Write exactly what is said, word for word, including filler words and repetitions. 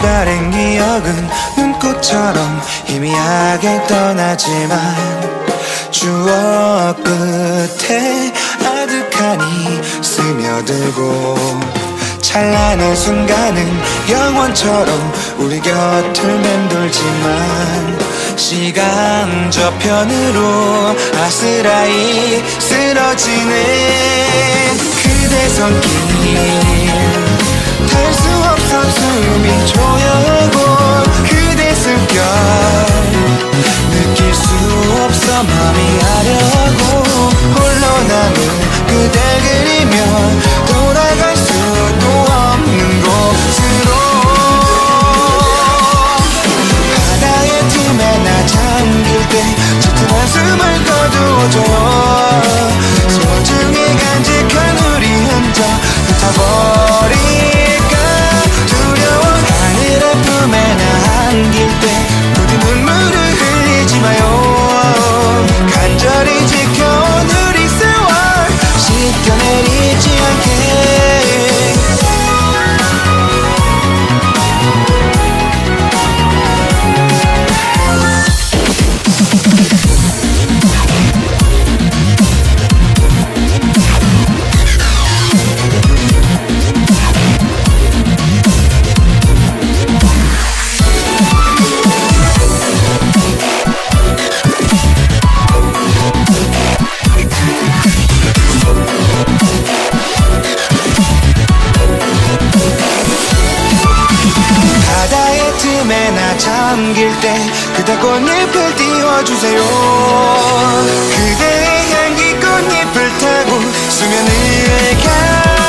다른 기억은 눈꽃처럼 희미하게 떠나지만 추억 끝에 아득하니 스며들고 찬란한 순간은 영원처럼 우리 곁을 맴돌지만 시간 저편으로 아스라이 쓰러지는 그대 손길 탈 수 없어 숨이 조여오고 그대 숨결 느낄 수 없어 맘이 아려고 홀로 남은 그댈 그리며 돌아갈 수도 없는 곳으로 바다의 틈에 나 잠길 때 짙은 한숨을 거두어줘 소중히 간직한 우리 흔적 흩어버릴까 두려워 하늘의 품에 나 안길 때 모든 눈물을 흘리지 마요 간절히 지켜온 우리 세월 씻겨내리지 않게 잠길 때 그대 꽃잎을 띄워주세요 그대의 향기 꽃잎을 타고 수면을 가